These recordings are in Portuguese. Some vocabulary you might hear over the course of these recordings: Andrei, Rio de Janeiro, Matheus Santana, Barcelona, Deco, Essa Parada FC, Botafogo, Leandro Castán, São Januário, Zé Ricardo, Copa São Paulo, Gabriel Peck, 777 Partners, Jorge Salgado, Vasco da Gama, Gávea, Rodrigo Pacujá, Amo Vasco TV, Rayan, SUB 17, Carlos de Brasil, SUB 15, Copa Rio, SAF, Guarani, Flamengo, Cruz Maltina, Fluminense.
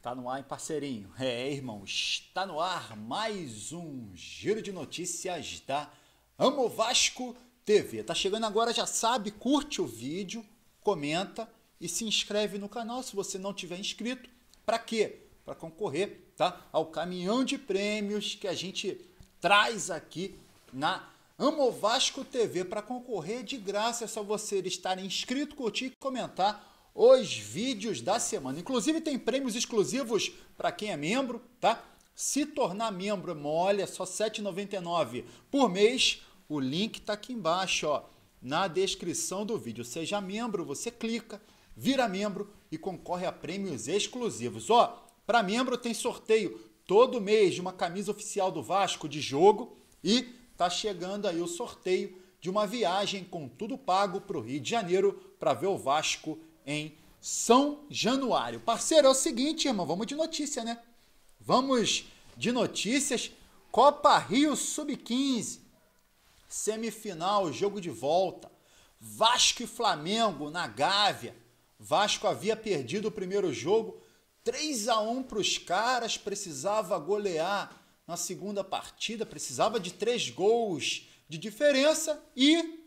Tá no ar, hein, parceirinho? É, irmão, está no ar mais um giro de notícias da Amo Vasco TV. Tá chegando agora, já sabe, curte o vídeo, comenta e se inscreve no canal se você não tiver inscrito. Para quê? Para concorrer, tá, ao caminhão de prêmios que a gente traz aqui na Amo Vasco TV. Para concorrer de graça é só você estar inscrito, curtir e comentar os vídeos da semana. Inclusive tem prêmios exclusivos para quem é membro, tá? Se tornar membro é mole, é só R$ 7,99 por mês. O link tá aqui embaixo, ó, na descrição do vídeo. Seja membro, você clica, vira membro e concorre a prêmios exclusivos. Ó, para membro tem sorteio todo mês de uma camisa oficial do Vasco de jogo e tá chegando aí o sorteio de uma viagem com tudo pago para o Rio de Janeiro para ver o Vasco em São Januário. Parceiro, é o seguinte, irmão, vamos de notícia, né? Vamos de notícias. Copa Rio Sub-15, semifinal, jogo de volta. Vasco e Flamengo na Gávea. Vasco havia perdido o primeiro jogo, 3-1 para os caras, precisava golear na segunda partida, precisava de 3 gols de diferença e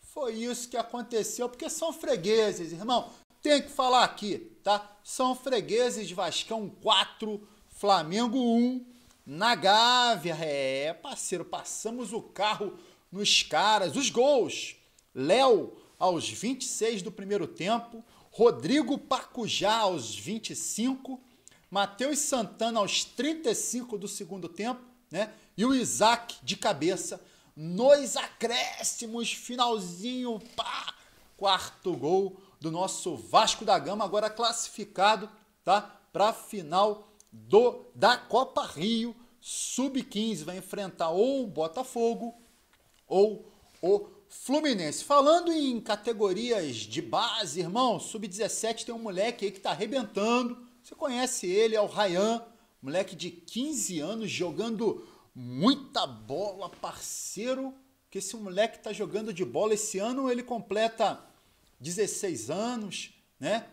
foi isso que aconteceu, porque são fregueses, irmão. Tem que falar aqui, tá? São fregueses, Vascão 4, Flamengo 1, na Gávea. É, parceiro, passamos o carro nos caras. Os gols: Léo, aos 26 do primeiro tempo, Rodrigo Pacujá, aos 25, Matheus Santana, aos 35 do segundo tempo, né? E o Isaac, de cabeça, nos acréscimos, finalzinho, pá! 4º gol. Do nosso Vasco da Gama, agora classificado, tá, para a final da Copa Rio Sub-15. Vai enfrentar ou o Botafogo ou o Fluminense. Falando em categorias de base, irmão, Sub-17 tem um moleque aí que tá arrebentando. Você conhece ele, é o Rayan, moleque de 15 anos, jogando muita bola, parceiro, que esse moleque tá jogando de bola. Esse ano ele completa 16 anos, né?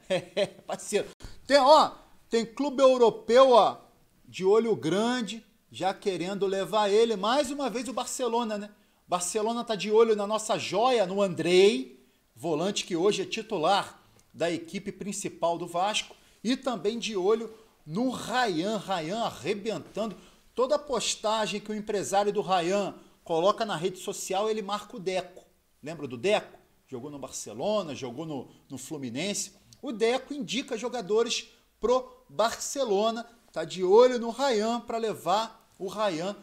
Parceiro. Tem, ó, tem clube europeu, ó, de olho grande, já querendo levar ele. Mais uma vez o Barcelona, né? Barcelona tá de olho na nossa joia, no Andrei, volante que hoje é titular da equipe principal do Vasco, e também de olho no Rayan. Rayan arrebentando. Toda postagem que o empresário do Rayan coloca na rede social, ele marca o Deco. Lembra do Deco? Jogou no Barcelona, jogou no Fluminense. O Deco indica jogadores pro Barcelona. Tá de olho no Rayan para levar o Rayan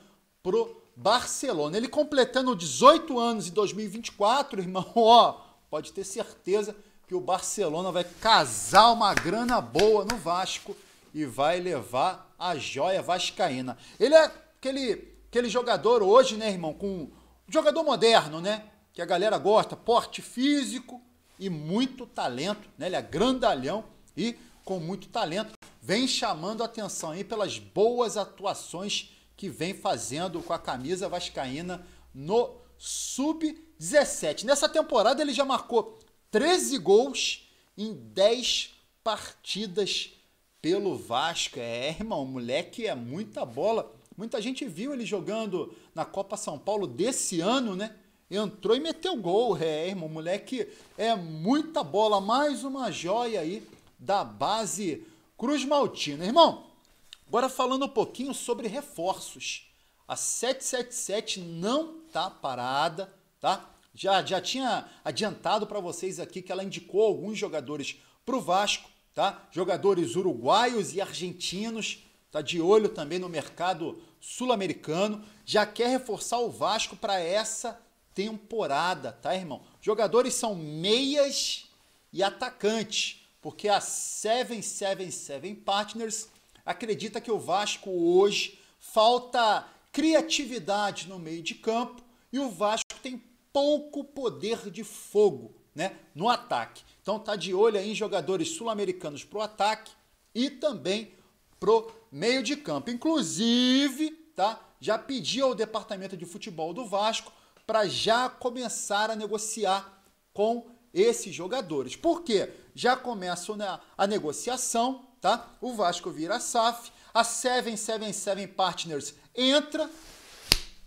pro Barcelona. Ele completando 18 anos em 2024, irmão, ó, pode ter certeza que o Barcelona vai casar uma grana boa no Vasco e vai levar a joia vascaína. Ele é aquele jogador hoje, né, irmão, com jogador moderno, né? Que a galera gosta, porte físico e muito talento, né? Ele é grandalhão e com muito talento. Vem chamando a atenção aí pelas boas atuações que vem fazendo com a camisa vascaína no Sub-17. Nessa temporada ele já marcou 13 gols em 10 partidas pelo Vasco. É, irmão, moleque é muita bola. Muita gente viu ele jogando na Copa São Paulo desse ano, né? Entrou e meteu gol, é, irmão, moleque é muita bola, mais uma joia aí da base Cruz Maltina. Irmão, agora falando um pouquinho sobre reforços, a 777 não tá parada, tá? Já tinha adiantado para vocês aqui que ela indicou alguns jogadores pro Vasco, tá? Jogadores uruguaios e argentinos, tá de olho também no mercado sul-americano, já quer reforçar o Vasco para essa temporada, tá, irmão? Jogadores são meias e atacantes, porque a 777 Partners acredita que o Vasco hoje falta criatividade no meio de campo e o Vasco tem pouco poder de fogo, né, no ataque. Então tá de olho aí em jogadores sul-americanos pro ataque e também pro meio de campo. Inclusive, tá, já pediu ao departamento de futebol do Vasco para já começar a negociar com esses jogadores. Por quê? Já começa a negociação, tá? O Vasco vira a SAF, a 777 Partners entra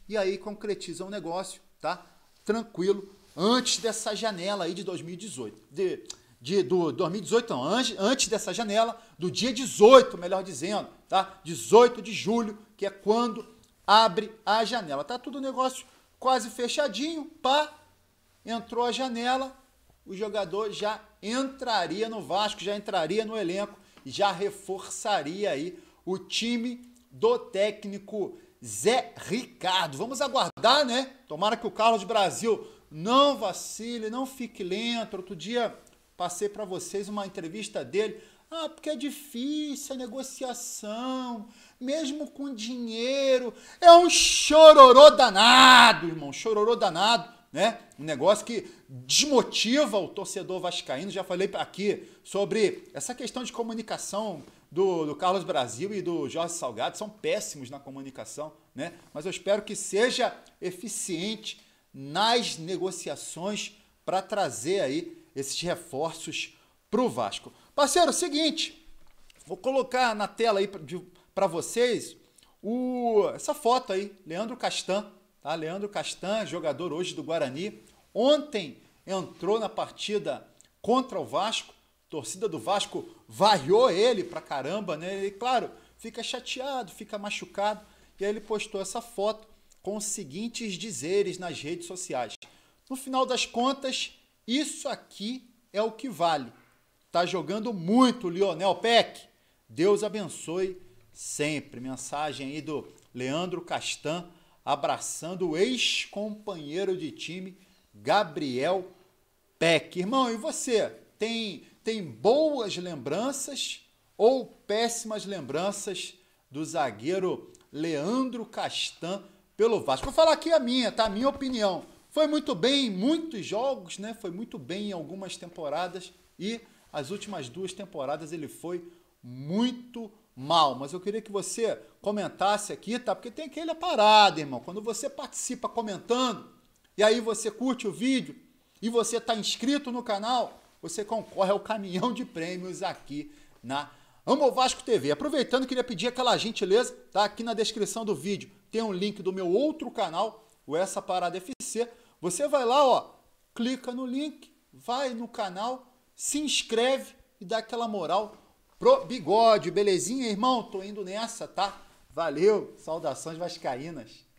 e aí concretiza um negócio, tá? Tranquilo, antes dessa janela aí de 2018. Do 2018 não, antes dessa janela, do dia 18, melhor dizendo, tá? 18 de julho, que é quando abre a janela. Tá tudo negócio quase fechadinho, pá, entrou a janela, o jogador já entraria no Vasco, já entraria no elenco, já reforçaria aí o time do técnico Zé Ricardo. Vamos aguardar, né? Tomara que o Carlos de Brasil não vacile, não fique lento. Outro dia passei para vocês uma entrevista dele. Ah, porque é difícil a negociação, mesmo com dinheiro. É um chororô danado, irmão, chororô danado, né? Um negócio que desmotiva o torcedor vascaíno. Já falei aqui sobre essa questão de comunicação do Carlos Brasil e do Jorge Salgado. São péssimos na comunicação, né? Mas eu espero que seja eficiente nas negociações para trazer aí esses reforços para o Vasco. Parceiro, é o seguinte, vou colocar na tela aí para vocês essa foto aí, Leandro Castán, tá? Leandro Castán, jogador hoje do Guarani, ontem entrou na partida contra o Vasco, a torcida do Vasco vaiou ele pra caramba, né? Ele, claro, fica chateado, fica machucado, e aí ele postou essa foto com os seguintes dizeres nas redes sociais. No final das contas, isso aqui é o que vale. Tá jogando muito, Lionel Peck. Deus abençoe sempre. Mensagem aí do Leandro Castán, abraçando o ex-companheiro de time, Gabriel Peck. Irmão, e você? Tem boas lembranças ou péssimas lembranças do zagueiro Leandro Castán pelo Vasco? Vou falar aqui a minha, tá? A minha opinião. Foi muito bem em muitos jogos, né? Foi muito bem em algumas temporadas e as últimas duas temporadas ele foi muito mal, mas eu queria que você comentasse aqui, tá? Porque tem aquela parada, irmão, quando você participa comentando, e aí você curte o vídeo, e você tá inscrito no canal, você concorre ao caminhão de prêmios aqui na Amo Vasco TV. Aproveitando, queria pedir aquela gentileza, tá? Aqui na descrição do vídeo tem um link do meu outro canal, o Essa Parada FC, você vai lá, ó, clica no link, vai no canal, se inscreve e dá aquela moral pro bigode, belezinha, irmão? Tô indo nessa, tá? Valeu, saudações vascaínas.